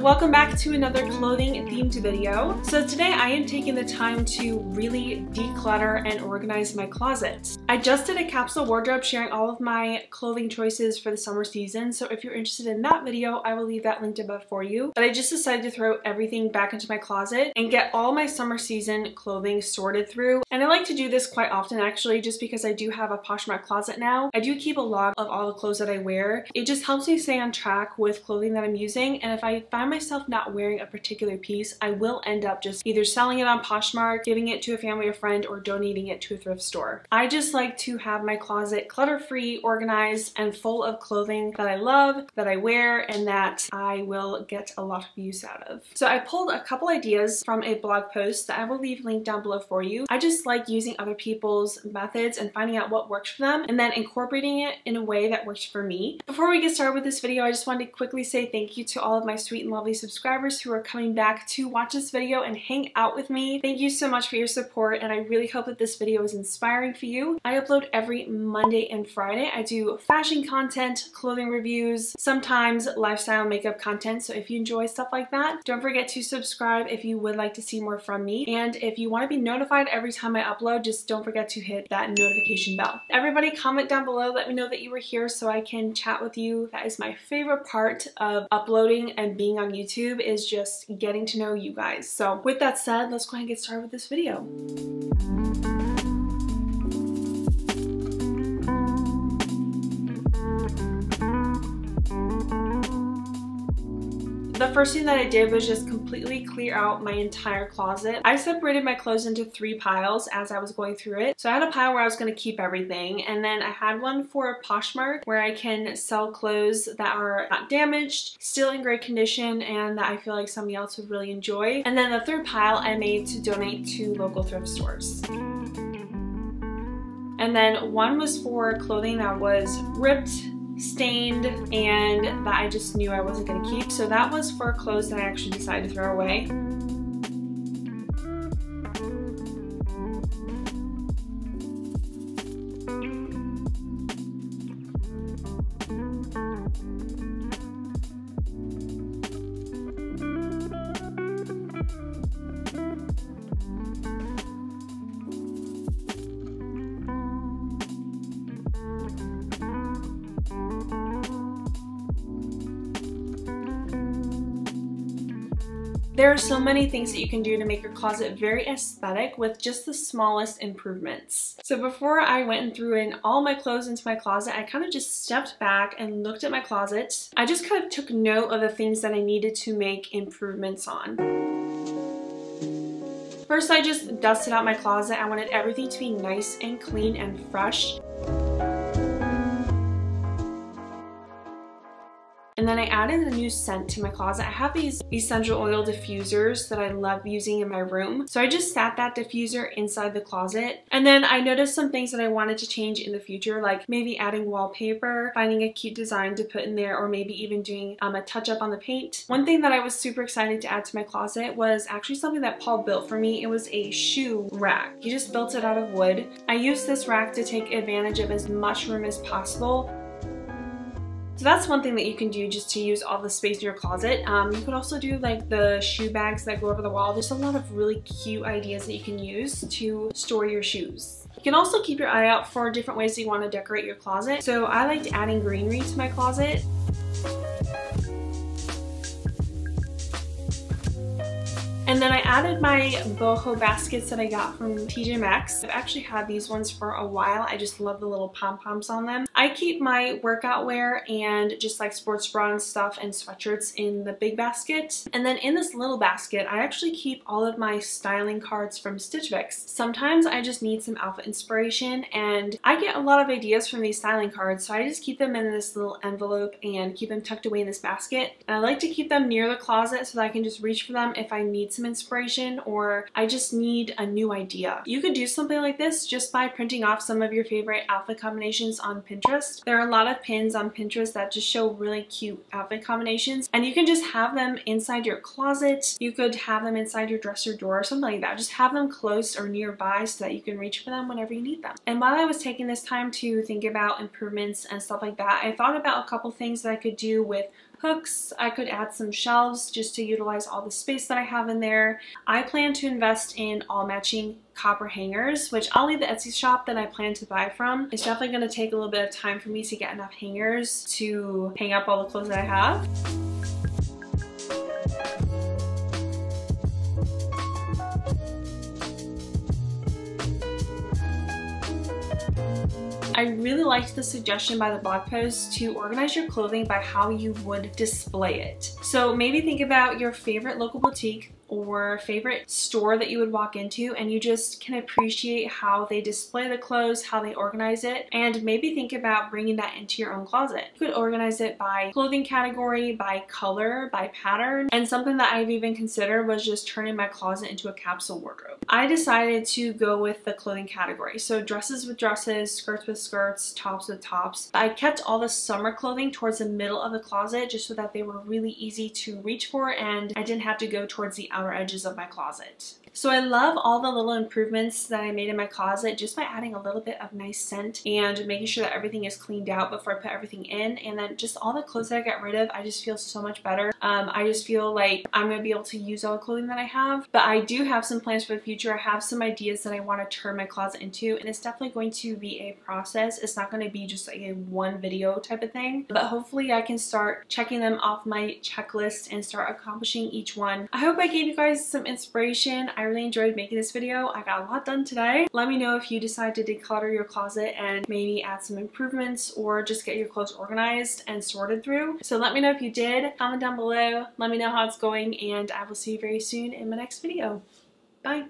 Welcome back to another clothing themed video. So today I am taking the time to really declutter and organize my closet. I just did a capsule wardrobe sharing all of my clothing choices for the summer season, so if you're interested in that video, I will leave that linked above for you. But I just decided to throw everything back into my closet and get all my summer season clothing sorted through. And I like to do this quite often actually, just because I do have a Poshmark closet now. I do keep a log of all the clothes that I wear. It just helps me stay on track with clothing that I'm using, and if I find myself not wearing a particular piece, I will end up just either selling it on Poshmark, giving it to a family or friend, or donating it to a thrift store. I just like to have my closet clutter-free, organized, and full of clothing that I love, that I wear, and that I will get a lot of use out of. So I pulled a couple ideas from a blog post that I will leave linked down below for you. I just like using other people's methods and finding out what works for them and then incorporating it in a way that works for me. Before we get started with this video, I just wanted to quickly say thank you to all of my sweet and lovely subscribers who are coming back to watch this video and hang out with me. Thank you so much for your support, and I really hope that this video is inspiring for you. I upload every Monday and Friday. I do fashion content, clothing reviews, sometimes lifestyle makeup content. So if you enjoy stuff like that, don't forget to subscribe if you would like to see more from me. And if you want to be notified every time I upload, just don't forget to hit that notification bell. Everybody comment down below. Let me know that you were here so I can chat with you. That is my favorite part of uploading and being on YouTube, is just getting to know you guys. So with that said, let's go ahead and get started with this video. The first thing that I did was just completely clear out my entire closet. I separated my clothes into three piles as I was going through it. So I had a pile where I was going to keep everything, and then I had one for Poshmark where I can sell clothes that are not damaged, still in great condition, and that I feel like somebody else would really enjoy. And then the third pile I made to donate to local thrift stores. And then one was for clothing that was ripped, stained, and that I just knew I wasn't going to keep. So that was for clothes that I actually decided to throw away. There are so many things that you can do to make your closet very aesthetic with just the smallest improvements. So before I went and threw in all my clothes into my closet, I kind of just stepped back and looked at my closet. I just kind of took note of the things that I needed to make improvements on. First, I just dusted out my closet. I wanted everything to be nice and clean and fresh. And then I added a new scent to my closet. I have these essential oil diffusers that I love using in my room. So I just sat that diffuser inside the closet. And then I noticed some things that I wanted to change in the future, like maybe adding wallpaper, finding a cute design to put in there, or maybe even doing a touch-up on the paint. One thing that I was super excited to add to my closet was actually something that Paul built for me. It was a shoe rack. He just built it out of wood. I used this rack to take advantage of as much room as possible. So that's one thing that you can do just to use all the space in your closet. You could also do like the shoe bags that go over the wall. There's a lot of really cute ideas that you can use to store your shoes. You can also keep your eye out for different ways that you want to decorate your closet. So I liked adding greenery to my closet. And then I added my boho baskets that I got from TJ Maxx. I've actually had these ones for a while. I just love the little pom-poms on them. I keep my workout wear and just like sports bra and stuff and sweatshirts in the big basket. And then in this little basket, I actually keep all of my styling cards from Stitch Fix. Sometimes I just need some outfit inspiration and I get a lot of ideas from these styling cards. So I just keep them in this little envelope and keep them tucked away in this basket. And I like to keep them near the closet so that I can just reach for them if I need some inspiration or I just need a new idea. You could do something like this just by printing off some of your favorite outfit combinations on Pinterest. There are a lot of pins on Pinterest that just show really cute outfit combinations and you can just have them inside your closet. You could have them inside your dresser drawer or something like that. Just have them close or nearby so that you can reach for them whenever you need them. And while I was taking this time to think about improvements and stuff like that, I thought about a couple things that I could do with hooks. I could add some shelves just to utilize all the space that I have in there. I plan to invest in all matching copper hangers, which I'll leave the Etsy shop that I plan to buy from. It's definitely going to take a little bit of time for me to get enough hangers to hang up all the clothes that I have. I really liked the suggestion by the blog post to organize your clothing by how you would display it. So maybe think about your favorite local boutique or favorite store that you would walk into and you just can appreciate how they display the clothes, how they organize it, and maybe think about bringing that into your own closet. You could organize it by clothing category, by color, by pattern, and something that I've even considered was just turning my closet into a capsule wardrobe. I decided to go with the clothing category, so dresses with dresses, skirts with skirts, tops with tops. I kept all the summer clothing towards the middle of the closet just so that they were really easy to reach for and I didn't have to go towards the outer edges of my closet. So I love all the little improvements that I made in my closet just by adding a little bit of nice scent and making sure that everything is cleaned out before I put everything in, and then just all the clothes that I got rid of, I just feel so much better. I just feel like I'm gonna be able to use all the clothing that I have, but I do have some plans for the future. I have some ideas that I want to turn my closet into, and it's definitely going to be a process. It's not going to be just like a one video type of thing, but hopefully I can start checking them off my checklist and start accomplishing each one. I hope I gave you guys some inspiration. I really enjoyed making this video. I got a lot done today. Let me know if you decide to declutter your closet and maybe add some improvements or just get your clothes organized and sorted through. So let me know if you did. Comment down below. Let me know how it's going and I will see you very soon in my next video. Bye!